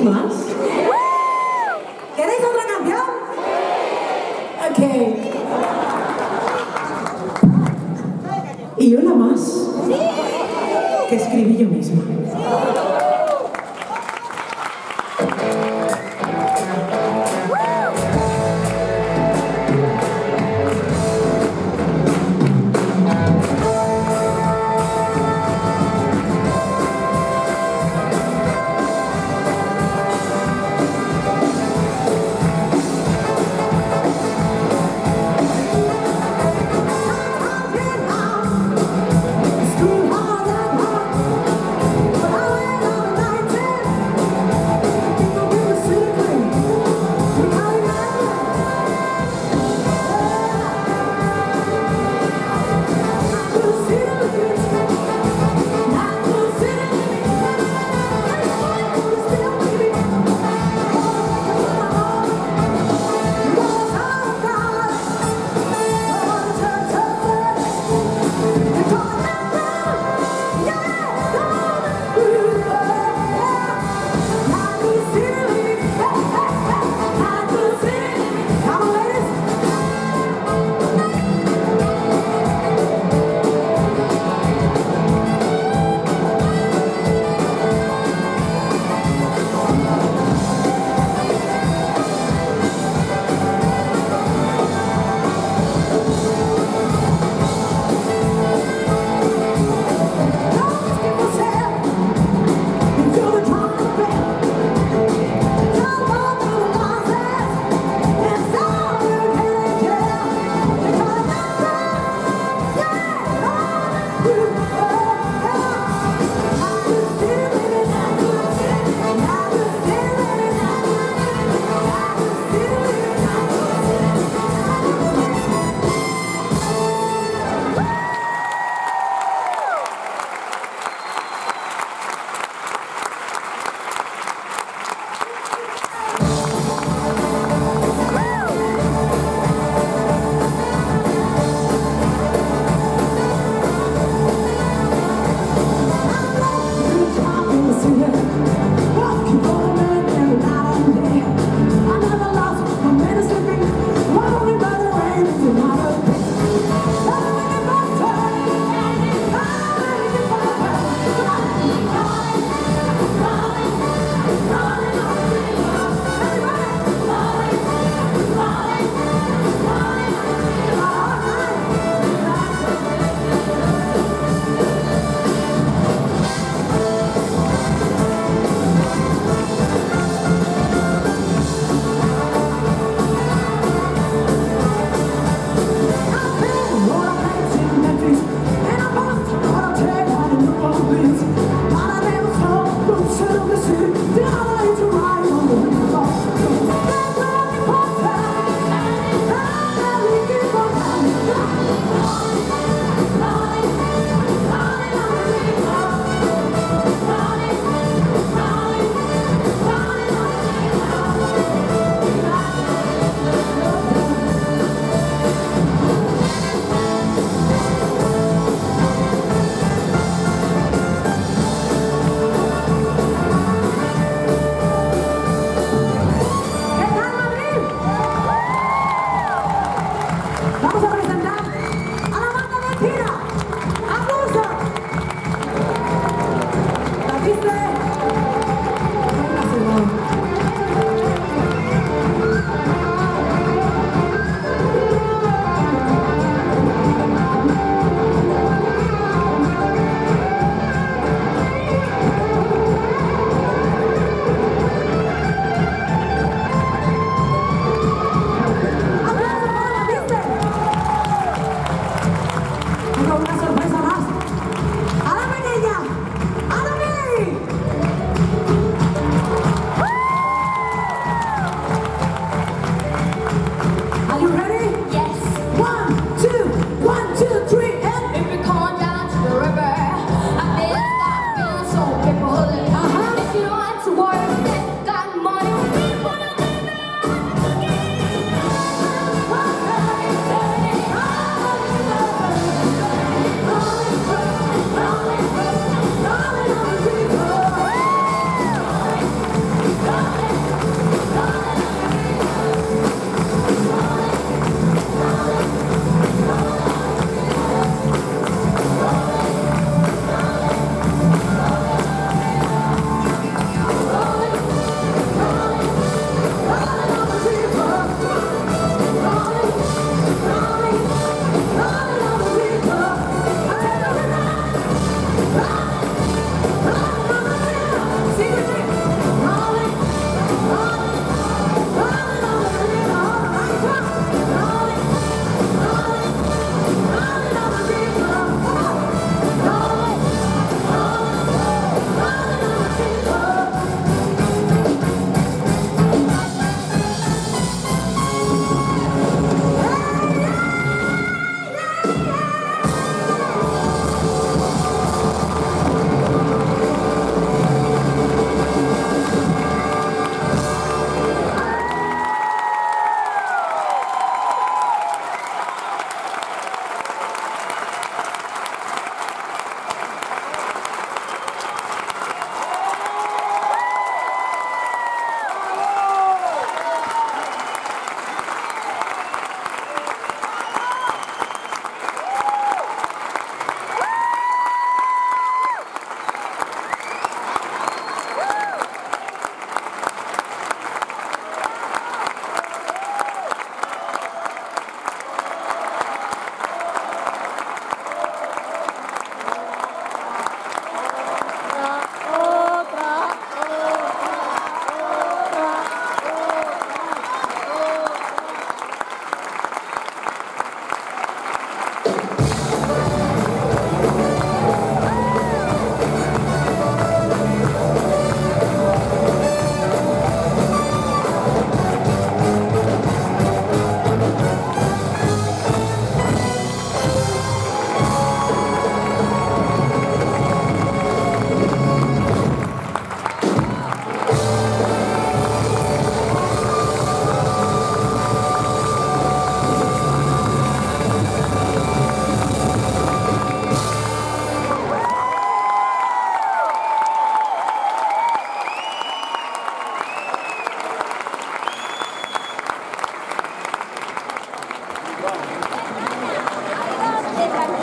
¿Queréis más? ¿Queréis otra canción? Sí. Ok. Y una más. Sí. Que escribí yo misma. Sí.